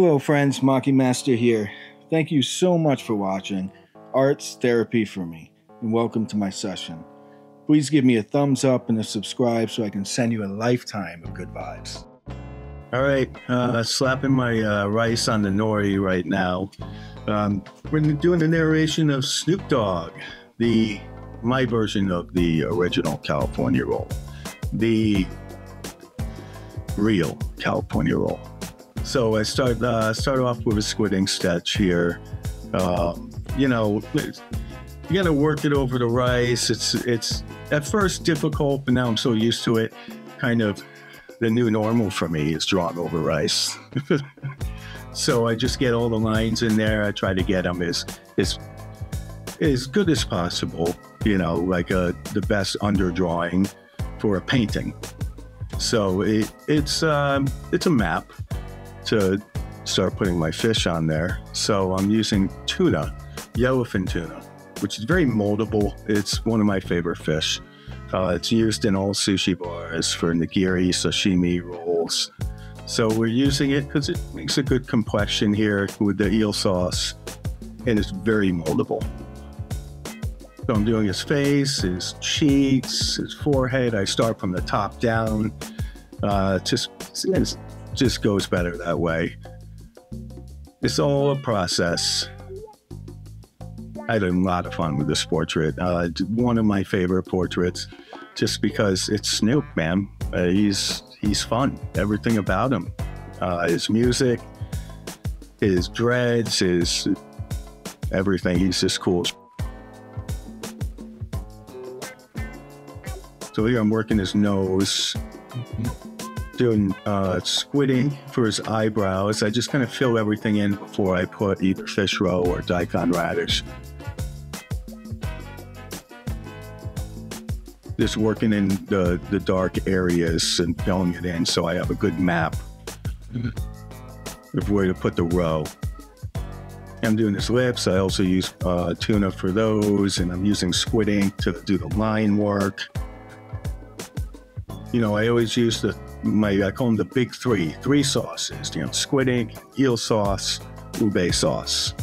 Hello friends, Maki Master here. Thank you so much for watching. Art's therapy for me, and welcome to my session. Please give me a thumbs up and a subscribe so I can send you a lifetime of good vibes. All right, slapping my rice on the nori right now. We're doing the narration of Snoop Dogg, my version of the original California roll, the real California roll. So I start off with a squid ink sketch here. You know, you gotta work it over the rice. It's at first difficult, but now I'm so used to it. Kind of the new normal for me is drawn over rice. So I just get all the lines in there. I try to get them as good as possible, you know, like the best underdrawing for a painting. So it's a map to start putting my fish on there. So I'm using tuna, yellowfin tuna, which is very moldable. It's one of my favorite fish. It's used in all sushi bars for nigiri, sashimi, rolls. So we're using it because it makes a good complexion here with the eel sauce, and it's very moldable. So I'm doing his face, his cheeks, his forehead. I start from the top down. Just goes better that way. It's all a process. I had a lot of fun with this portrait. One of my favorite portraits, just because it's Snoop, man. He's fun. Everything about him, his music, his dreads, his everything. He's just cool. So here I'm working his nose. Doing squid ink for his eyebrows. I just kind of fill everything in before I put either fish roe or daikon radish. Just working in the dark areas and filling it in so I have a good map of where to put the roe. I'm doing his lips. I also use tuna for those, and I'm using squid ink to do the line work. You know, I always use I call them the big three sauces, you know, squid ink, eel sauce, ube sauce.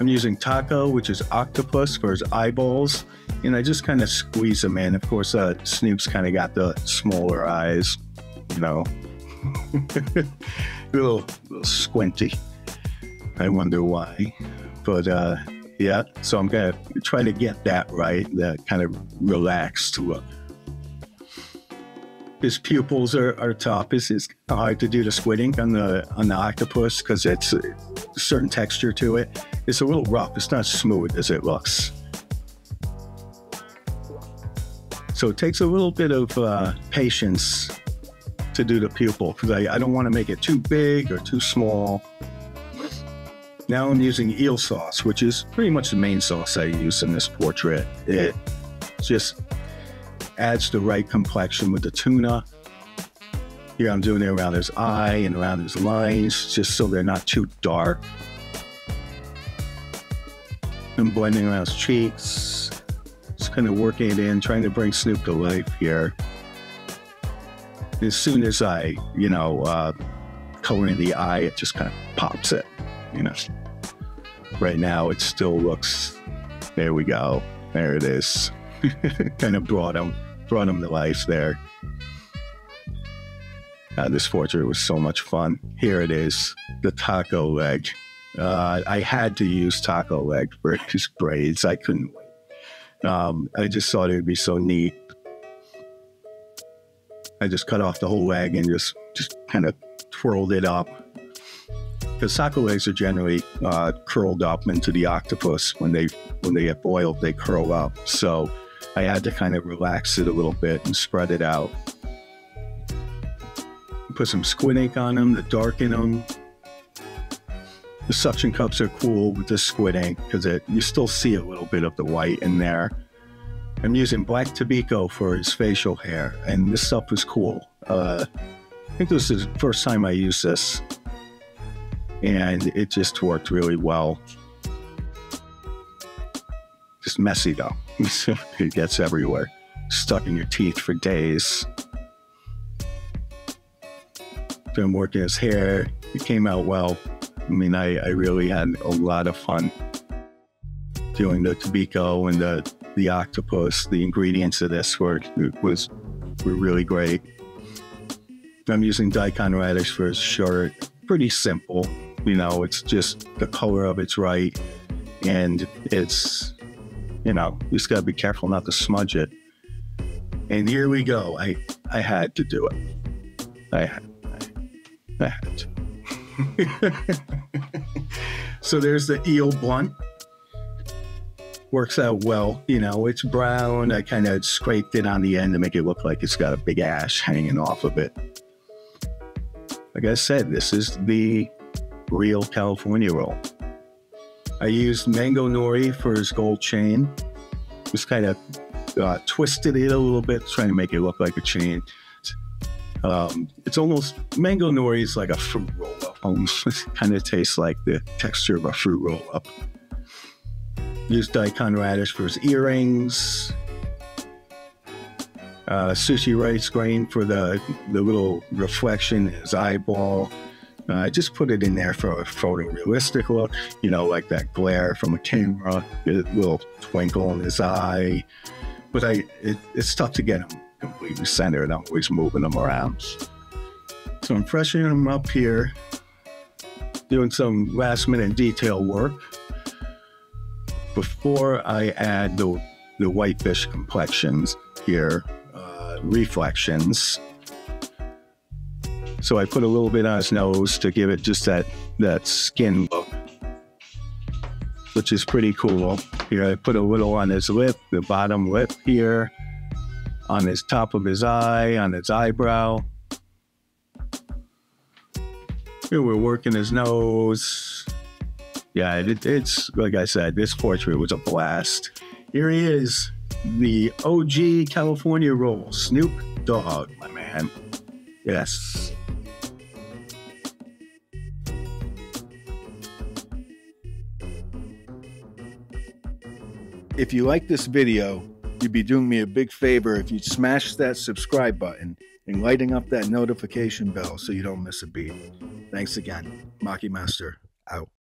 I'm using taco, which is octopus, for his eyeballs, and I just kind of squeeze them in. Of course, Snoop's kind of got the smaller eyes, you know, a little squinty. I wonder why, but yeah, so I'm going to try to get that right, that kind of relaxed look. His pupils are top. It's hard to do the squid ink on the octopus because it's a certain texture to it. It's a little rough. It's not smooth as it looks. So it takes a little bit of patience to do the pupil because I don't want to make it too big or too small. Now I'm using eel sauce, which is pretty much the main sauce I use in this portrait. It just adds the right complexion with the tuna. Here I'm doing it around his eye and around his lines, just so they're not too dark. I'm blending around his cheeks, just kind of working it in, trying to bring Snoop to life here. As soon as I, you know, color in the eye, it just kind of pops it, you know. Right now it still looks, there we go, there it is. Kind of brought him to life there. This portrait was so much fun. Here it is, the taco leg. I had to use taco leg for his braids. I couldn't wait. I just thought it would be so neat. I just cut off the whole leg and just kind of twirled it up. Because taco legs are generally curled up into the octopus. When they get boiled, they curl up. So I had to kind of relax it a little bit and spread it out. Put some squid ink on them to darken them. The suction cups are cool with the squid ink because you still see a little bit of the white in there. I'm using Black Tobiko for his facial hair, and this stuff was cool. I think this is the first time I used this, and it just worked really well. Just messy though. It gets everywhere, stuck in your teeth for days. helped him work his hair. It came out well. I mean, I really had a lot of fun doing the tobiko and the octopus. The ingredients of this were really great. I'm using daikon radish for his shirt. Pretty simple, you know, it's just the color of it's right. And it's, you know, you just gotta be careful not to smudge it. And here we go. I had to do it. I had to. So there's the eel blunt. Works out well, you know, it's brown. I kind of scraped it on the end to make it look like it's got a big ash hanging off of it. Like I said, this is the real California roll. I used mango nori for his gold chain. Just kind of twisted it a little bit, trying to make it look like a chain. It's almost, mango nori is like a fruit roll-up. Almost kind of tastes like the texture of a fruit roll-up. Used daikon radish for his earrings. Sushi rice grain for the little reflection in his eyeball. I just put it in there for a photorealistic look, you know, like that glare from a camera, a little twinkle in his eye. But it's tough to get them completely centered. I'm always moving them around. So I'm freshening them up here, doing some last minute detail work before I add the whitefish complexions here, reflections. So I put a little bit on his nose to give it just that skin look, which is pretty cool. Here I put a little on his lip, the bottom lip here, on his top of his eye, on his eyebrow. Here we're working his nose. Yeah, it's, like I said, this portrait was a blast. Here he is. The OG California roll, Snoop Dogg, my man. Yes. If you like this video, you'd be doing me a big favor if you'd smash that subscribe button and lighting up that notification bell so you don't miss a beat. Thanks again. Maki Master, out.